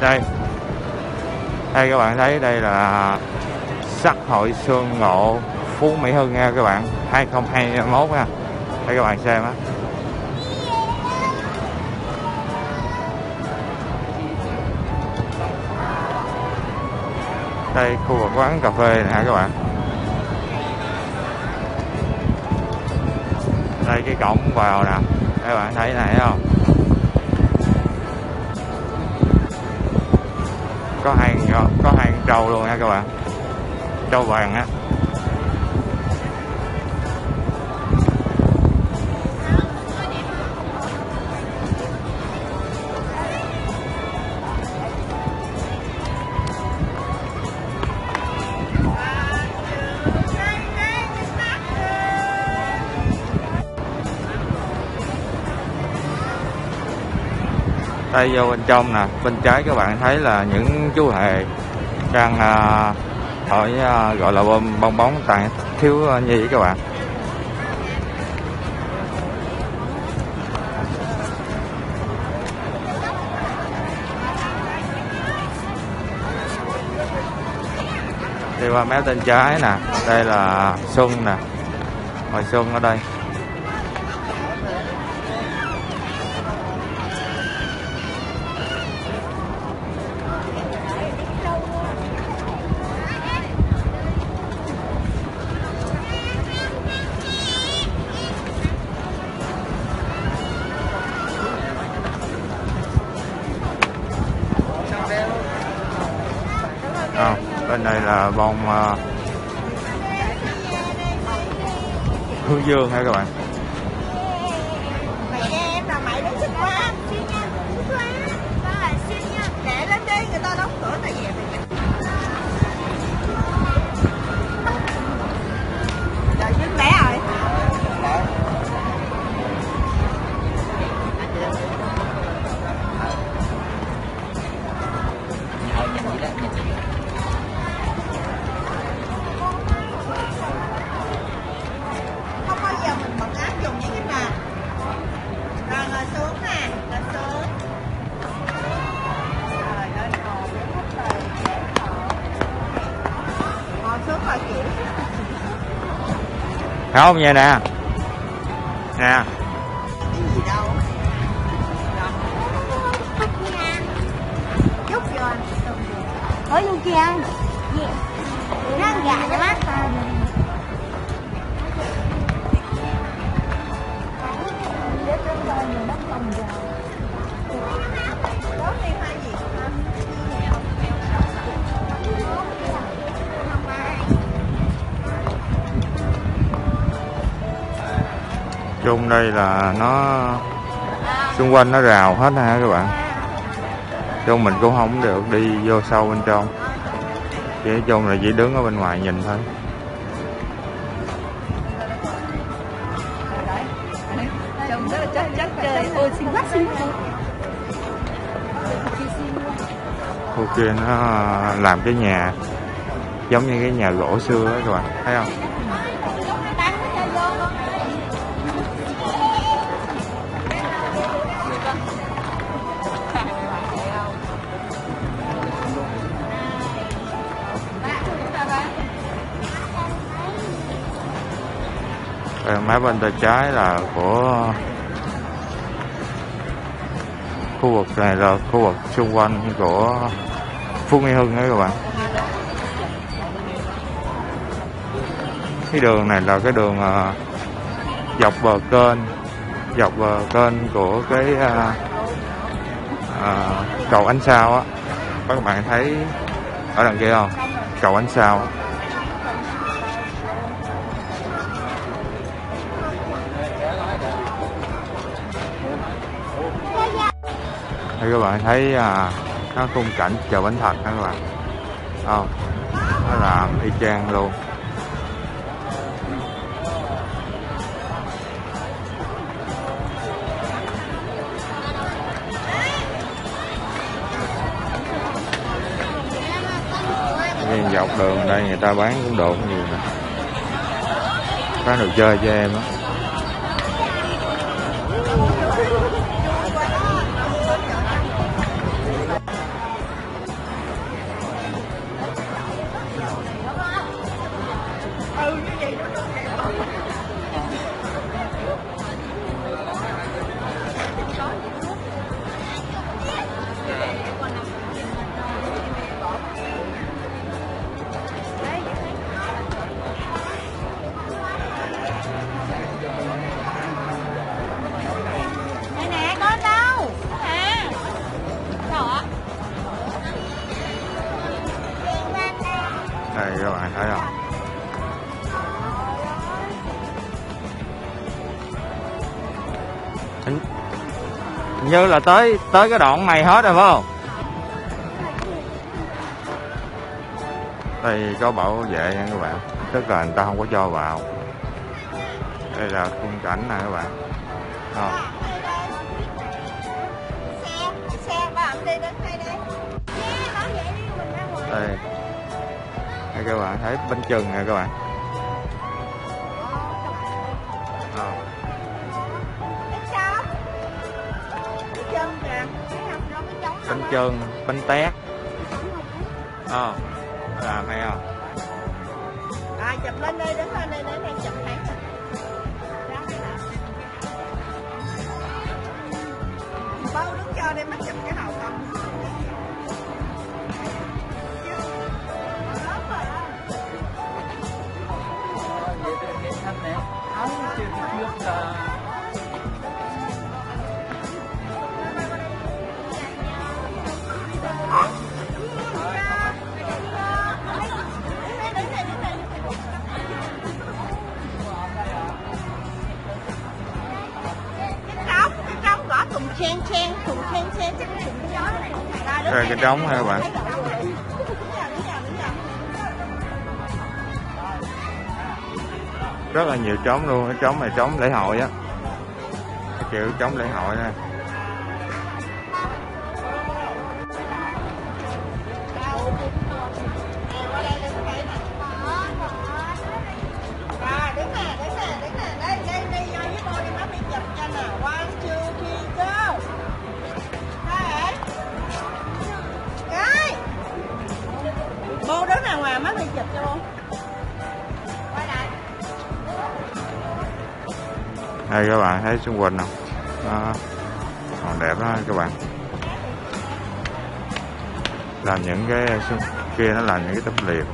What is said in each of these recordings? Đây, đây các bạn thấy đây là Sắc Hội Xương Ngộ Phú Mỹ Hưng nha các bạn, 2021 nha. Đây các bạn xem á. Đây khu vực quán cà phê nè các bạn. Đây cái cổng vào nè, các bạn thấy này không? Có hàng trâu luôn nha các bạn, trâu vàng á. Đây vô bên trong nè, bên trái các bạn thấy là những chú hề đang thổi gọi là bơm bong bóng tặng thiếu nhi các bạn. Đi qua mé bên trái nè, đây là xuân nè, hồi xuân ở đây. Bên này là bông hướng dương hả các bạn. Mày em là mày nó xinh quá, xinh nha, xinh quá. Ta là xinh nha. Để đến đi, người ta đóng cửa ta về. Trời dính bé rồi. Không vậy nè. Nè. Ở vô kia ăn. Nó ăn gà cho bác. Chung đây là nó xung quanh nó rào hết ha các bạn, chung mình cũng không được đi vô sâu bên trong, chỉ chung là chỉ đứng ở bên ngoài nhìn thôi. Khu kia nó làm cái nhà giống như cái nhà gỗ xưa đó các bạn thấy không. Máy bên tay trái là của khu vực này, là khu vực xung quanh của Phú Mỹ Hưng đấy các bạn. Cái đường này là cái đường dọc bờ kênh, của cái cầu Ánh Sao á. Các bạn thấy ở đằng kia không? Cầu Ánh Sao á. Đây các bạn thấy nó khung cảnh chợ Bánh Thật các bạn. Nó làm y chang luôn. Nhìn dọc đường đây người ta bán cũng đồ nhiều nè, bán đồ chơi cho em á. Này thấy không? Hình như là tới cái đoạn này hết rồi phải không? Đây có bảo vệ nha các bạn, tức là người ta không có cho vào. Đây là khung cảnh nè các bạn. Đây, đây các bạn thấy bánh chưng nè các bạn. Bánh chưng, bánh tét. Làm hay không? Chụp lên đây, đứng lên đây để chụp này. Bao đứng cho đây mới chụp cái đầu không? Rồi cái trống ha các bạn. Rất là nhiều trống luôn, cái trống này trống lễ hội á. Cái kiểu trống lễ hội ha. Đây các bạn thấy xung quanh không? Nó còn đẹp đó các bạn. Làm những cái xung kia nó làm những cái tấm liệp.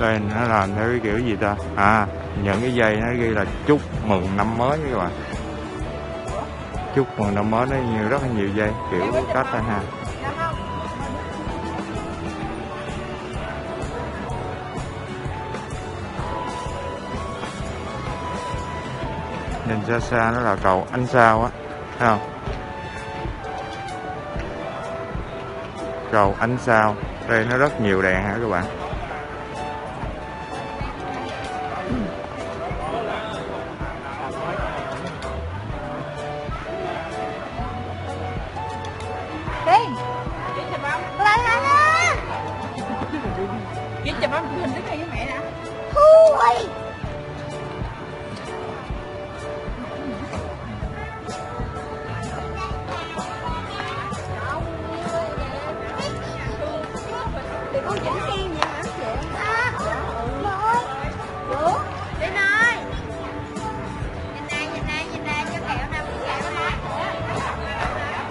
Đây nó làm theo cái kiểu gì ta? Những cái dây nó ghi là chúc mừng năm mới các bạn. Chúc mừng năm mới nó nhiều, rất là nhiều dây kiểu cách đây ha. Nhìn xa xa nó là cầu Ánh Sao á, thấy không? Cầu Ánh Sao, đây nó rất nhiều đèn ha các bạn.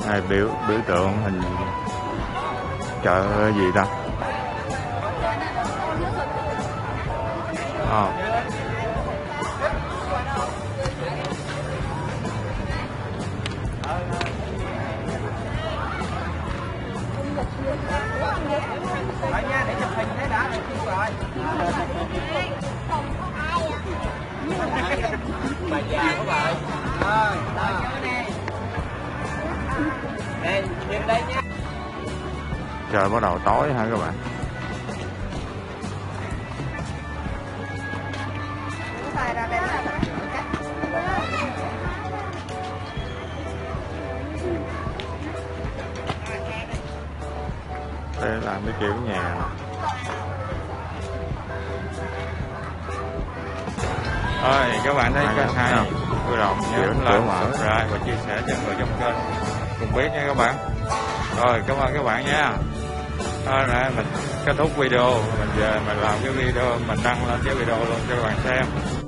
Này biểu tượng hình chợ gì ta? Trời bắt đầu tối hả các bạn. Đây làm cái kiểu nhà. Ôi các bạn thấy kênh hay không? Vui lòng nhớ like, subscribe và chia sẻ cho người trong kênh cùng biết nha các bạn. Rồi, cảm ơn các bạn nha. Thôi nè, mình kết thúc video, mình về mình làm cái video, mình đăng lên cái video luôn cho các bạn xem.